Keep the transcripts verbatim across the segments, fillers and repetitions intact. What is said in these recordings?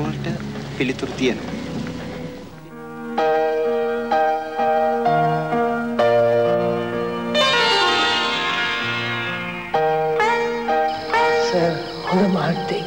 ප්‍රශ්නවලට පිළිතුරු තියෙනවා. සර් හොඳ මාර්ගයක්.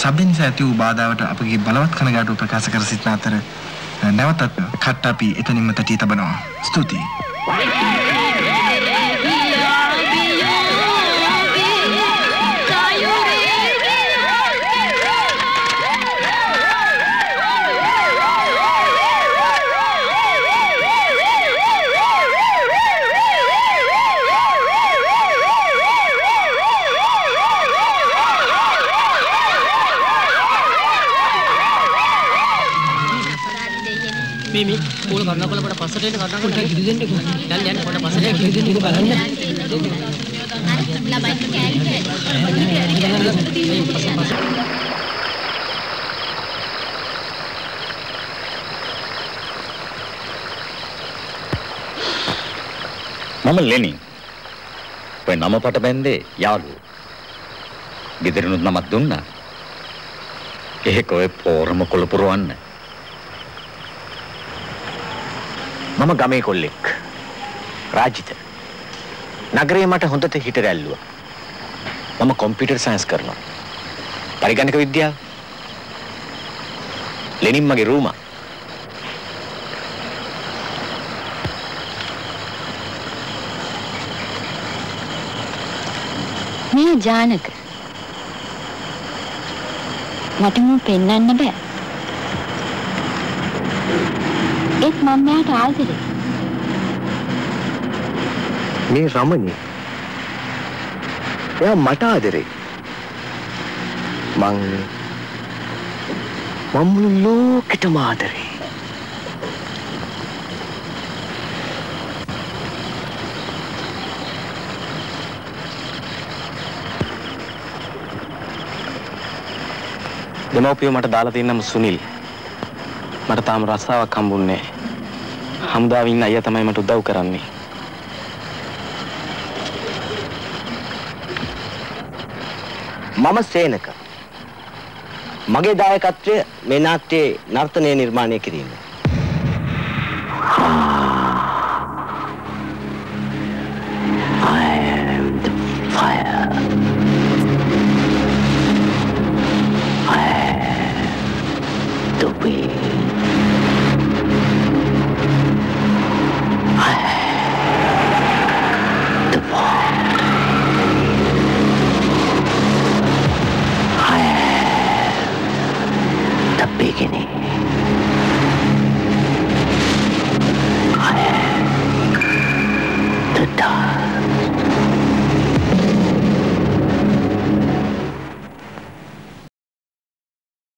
සබ්දෙන්ස ඇති වූ බාධාවට අපගේ බලවත් කනගාටුව ප්‍රකාශ කර සිටින අතර නැවතත් කට්ටපි එතනින්ම තටි තබනවා. ස්තුතියි. මේ පොල් කරනකොල පොඩ පස්සට එන්න කරනකොට කිරි දෙන්න එක. දැන් යන්න පොඩ පස්සට කිරි දෙන්න එක බලන්න. ළමයි කෑලි කෑලි. මම ලෙනි. ඔය නම පට බැන්දේ යාළුවෝ. ගෙදරිනුත් නමක් දුන්නා. එහෙක ඔය පෝරම කොළ පුරවන්න. මම ගමේ කොල්ලෙක් රාජිත. නගරේ මට හොඳට හිට රැල්ලුවා. මම කම්පියුටර් සයන්ස් කරනවා. පරිගණක විද්‍යාව. ලෙනින් මගේ රූම. මේ ජානක. මට මම පෙන්නන්න බෑ. ඒත් මම මෙයාට ආදරේ. මේ රමණී. එයා මට ආදරේ. මං මම මුළු ලෝකෙටම ආදරේ. දෙමව්පියෝ මට දාලා තියෙන නම සුනිල්. මට තාම රස්සාවක් හම්බුන්නේ. හමුදාවෙන් ඉන්න අයියා තමයි මට උදව් කරන්නේ. මම සේනක. මගේ දායකත්වය මේ නාට්‍යයේ නර්තනය නිර්මාණය කිරීම. Beginning.